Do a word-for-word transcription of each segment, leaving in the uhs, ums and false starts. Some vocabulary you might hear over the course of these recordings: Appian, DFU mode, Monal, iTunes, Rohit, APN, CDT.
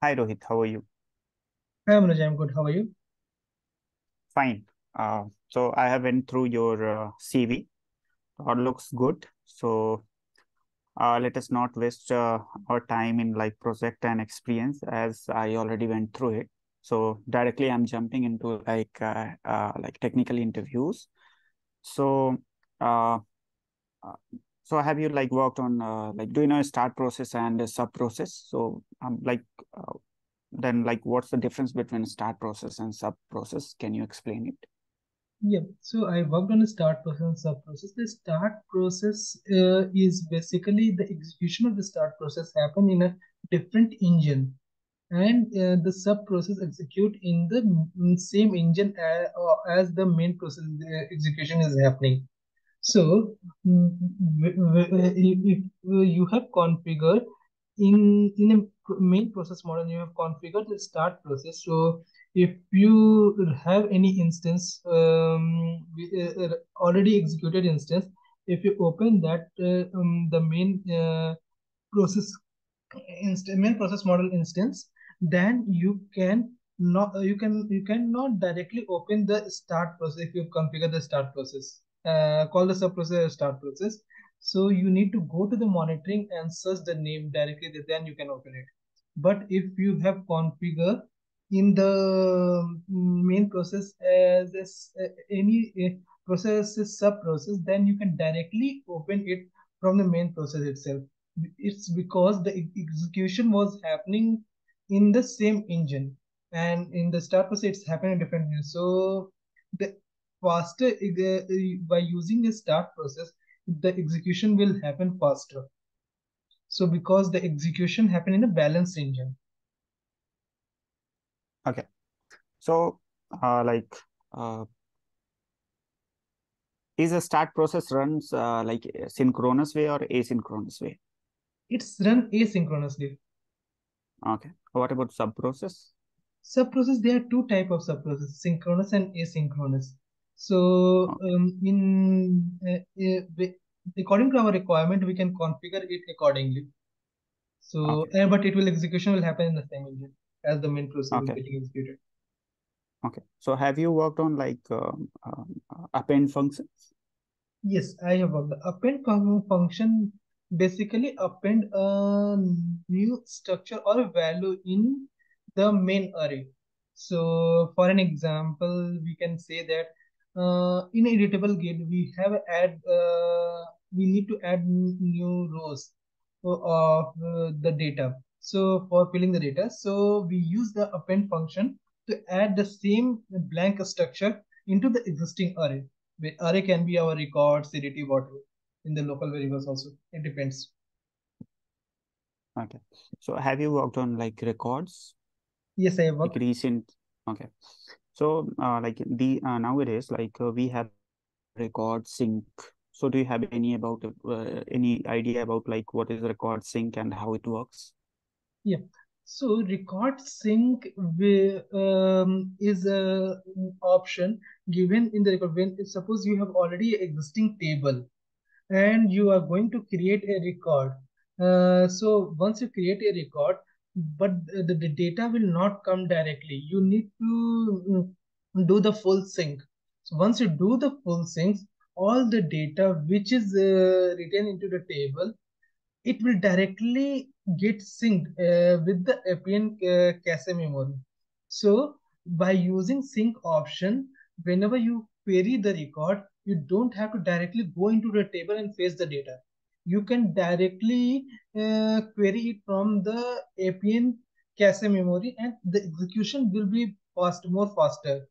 Hi Rohit, how are you? Hi, Manoj. I'm good. How are you? Fine. Uh, so I have went through your uh, C V. All looks good. So uh, let us not waste uh, our time in like project and experience, as I already went through it. So directly I'm jumping into like uh, uh, like technical interviews. So uh, uh, so have you like worked on uh, like do you know start process and sub process? So um, like uh, then like what's the difference between start process and sub process? Can you explain it? Yeah, so I worked on the start process and sub process. The start process uh, is basically the execution of the start process happen in a different engine, and uh, the sub process execute in the same engine as, as the main process the execution is happening. So if you have configured in in a main process model, you have configured the start process. So if you have any instance um, already executed instance, if you open that uh, um, the main uh, process instance, main process model instance, then you can not you can you cannot directly open the start process if you configure the start process. Uh, call the sub process start process. So you need to go to the monitoring and search the name directly. Then you can open it. But if you have configured in the main process as this, uh, any uh, process is sub process, then you can directly open it from the main process itself. It's because the execution was happening in the same engine, and in the start process it's happening differently. So the faster uh, by using a start process, the execution will happen faster. So because the execution happen in a balanced engine. Okay. So uh, like uh, is a start process runs uh, like synchronous way or asynchronous way? It's run asynchronously. Okay. What about sub process? Sub process, there are two types of sub process, synchronous and asynchronous. So um, in uh, uh, according to our requirement, we can configure it accordingly. So, okay. uh, but it will execution will happen in the same engine as the main process okay. is getting executed. Okay. So, have you worked on like um, um, append functions? Yes, I have worked. The append fun function basically append a new structure or value in the main array. So, for an example, we can say that. Uh, in a editable gate, we have add. Uh, we need to add new rows of uh, the data. So for filling the data, so we use the append function to add the same blank structure into the existing array. The array can be our record, C D T, whatever, in the local variables also. It depends. Okay. So have you worked on like records? Yes, I have worked. Like recent. Okay. So, uh, like the uh, nowadays, like uh, we have record sync. So, do you have any about uh, any idea about like what is record sync and how it works? Yeah. So, record sync we, um, is a option given in the record. When suppose you have already existing table, and you are going to create a record. Uh, so, once you create a record, but the, the data will not come directly. You need to do the full sync. So once you do the full sync, all the data which is uh, written into the table, it will directly get synced uh, with the Appian uh, cache memory. So by using sync option, whenever you query the record, you don't have to directly go into the table and fetch the data. You can directly uh, query it from the A P N cache memory, and the execution will be fast, more faster.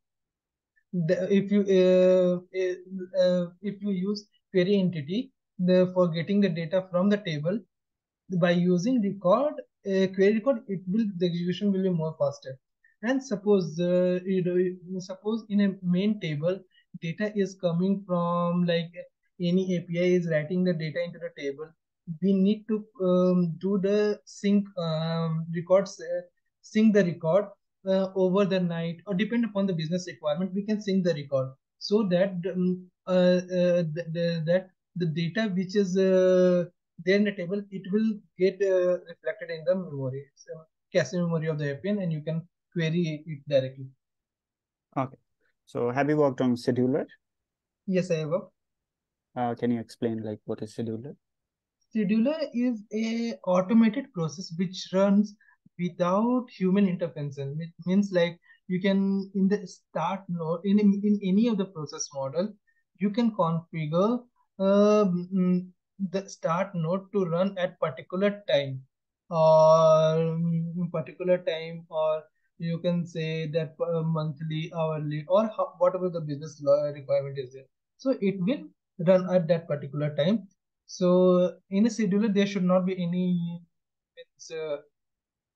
The, if you uh, uh, if you use query entity the, for getting the data from the table, by using record uh, query record, it will the execution will be more faster. And suppose uh, you know, suppose in a main table data is coming from like. Any A P I is writing the data into the table, we need to um, do the sync um, records, uh, sync the record uh, over the night, or depend upon the business requirement, we can sync the record so that um, uh, uh, the, the, that the data which is uh, there in the table, it will get uh, reflected in the memory. So cache memory of the A P N and you can query it directly. Okay. So have you worked on scheduler? Yes, I have worked. Uh, can you explain like what is scheduler? Scheduler is a automated process which runs without human intervention. It means like you can in the start node in, in any of the process model, you can configure uh, the start node to run at particular time or particular time or you can say that monthly, hourly or how, whatever the business requirement is there. So it will run at that particular time. So in a scheduler, there should not be any uh,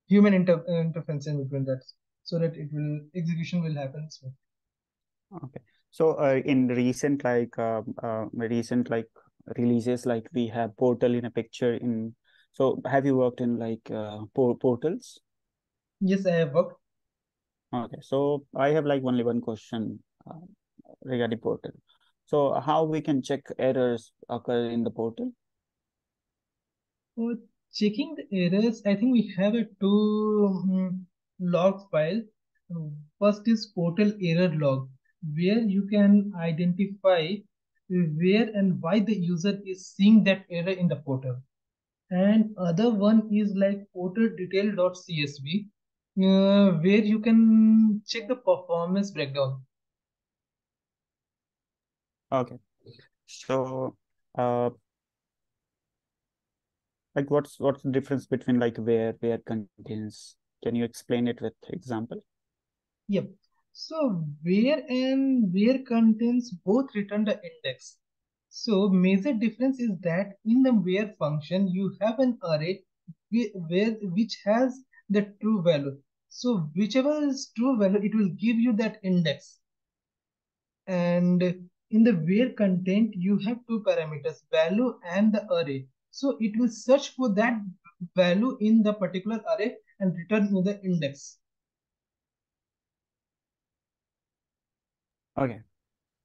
human inter interference in between that, so that it will execution will happen smoothly. Okay. So uh, in recent like uh, uh, recent like releases, like we have portal in a picture in. So have you worked in like uh, por portals? Yes, I have worked. Okay. So I have like only one question uh, regarding portal. So how we can check errors occur in the portal? For checking the errors, I think we have a two um, log file. First is portal error log, where you can identify where and why the user is seeing that error in the portal. And other one is like portal detail.csv, uh, where you can check the performance breakdown. Okay, so uh, like what's what's the difference between like where where contains? Can you explain it with example? Yep. So where and where contains both return the index. So major difference is that in the where function you have an array where which has the true value. So whichever is true value, it will give you that index. And in the where content, you have two parameters, value and the array. So it will search for that value in the particular array and return the index. Okay.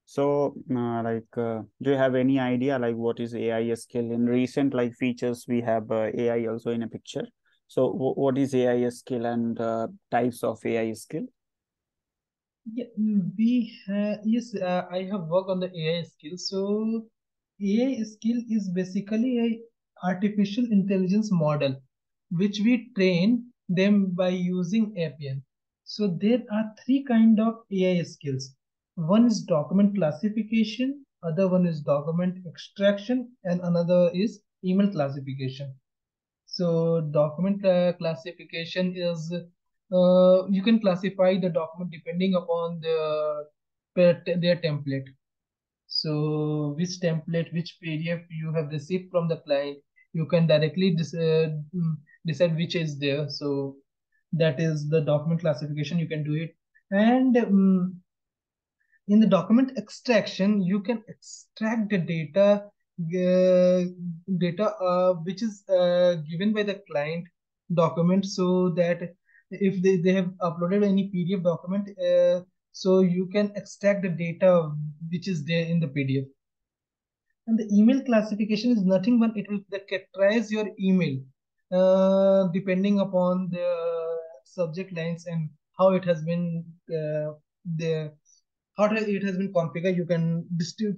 So uh, like, uh, do you have any idea like what is A I scale? In recent like features, we have uh, A I also in a picture. So what is A I scale and uh, types of A I scale? Yeah, we have, yes, uh, I have worked on the A I skill. So A I skill is basically an artificial intelligence model, which we train them by using Appian. So there are three kind of A I skills. One is document classification, other one is document extraction, and another is email classification. So document uh, classification is Uh, you can classify the document depending upon the their template. So which template, which P D F you have received from the client, you can directly dis uh, decide which is there. So that is the document classification, you can do it. And um, in the document extraction, you can extract the data, uh, data uh, which is uh, given by the client document so that if they, they have uploaded any P D F document, uh, so you can extract the data which is there in the P D F. And the email classification is nothing but it will categorize your email uh, depending upon the subject lines and how it has been uh, the how it has been configured. You can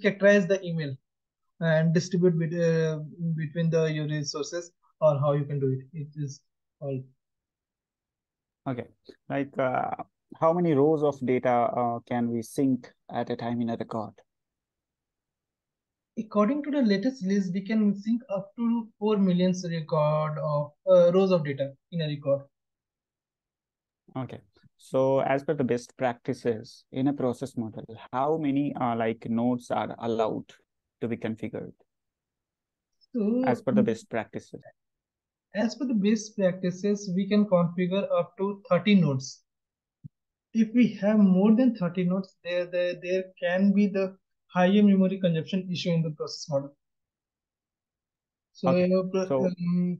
categorize the email and distribute with, uh, between the your resources or how you can do it. It is all. Okay, like uh, how many rows of data uh, can we sync at a time in a record? According to the latest release, we can sync up to four million record of, uh, rows of data in a record. Okay, so as per the best practices in a process model, how many uh, like nodes are allowed to be configured so, as per the best practices? As per the best practices, we can configure up to thirty nodes. If we have more than thirty nodes, there, there, there can be the higher memory consumption issue in the process model. So, okay. so um,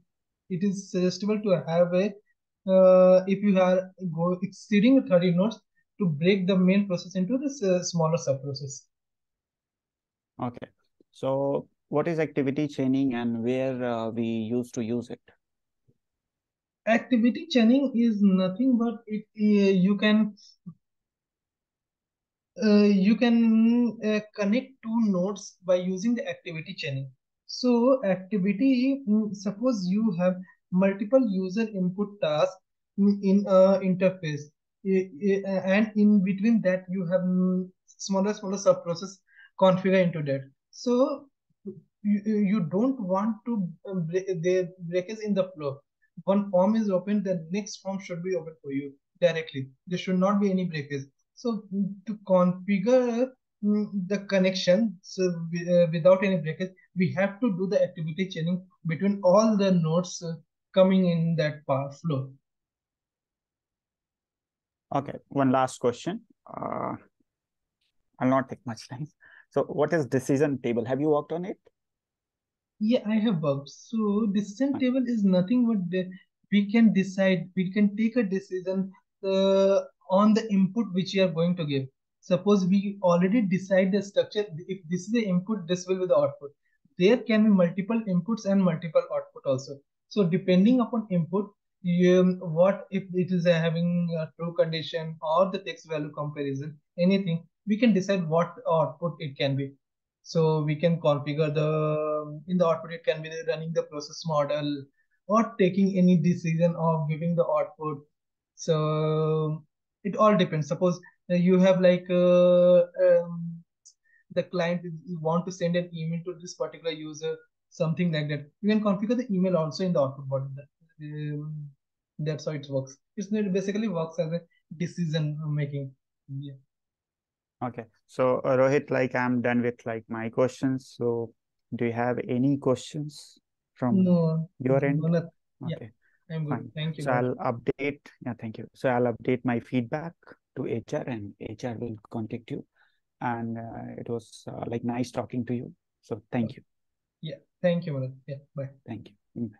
it is suggestible to have a, uh, if you are go exceeding thirty nodes, to break the main process into this uh, smaller sub-process. Okay. So what is activity chaining and where uh, we used to use it? activity chaining is nothing but it uh, you can uh, you can uh, connect two nodes by using the activity chaining. So activity, suppose you have multiple user input tasks in a interface, and in between that you have smaller smaller sub process configured into that. So you, you don't want to break the breakage in the flow. One form is open, the next form should be open for you directly. There should not be any breakage. So to configure the connection so uh, without any breakage, we have to do the activity chaining between all the nodes uh, coming in that power flow. Okay, one last question. Uh, I'll not take much time. So what is decision table? Have you worked on it? Yeah, I have worked. So decision table is nothing but we can decide, we can take a decision uh, on the input which you are going to give. Suppose we already decide the structure. If this is the input, this will be the output. There can be multiple inputs and multiple output also. So depending upon input, you, what if it is having a true condition or the text value comparison, anything, we can decide what output it can be. So we can configure the, in the output, it can be running the process model or taking any decision or giving the output. So it all depends. Suppose you have like uh, um, the client want to send an email to this particular user, something like that. You can configure the email also in the output body. Um, that's how it works. It's, it basically works as a decision making. Yeah. Okay. So uh, Rohit, like I'm done with like my questions. So do you have any questions from no, your end? No, not, okay. Yeah. I'm good. Fine. Thank you. So I'll update. Yeah, thank you. So I'll update my feedback to H R, and H R will contact you. And uh, it was uh, like nice talking to you. So thank you. Yeah. Thank you, Monal. Yeah. Bye. Thank you. Bye.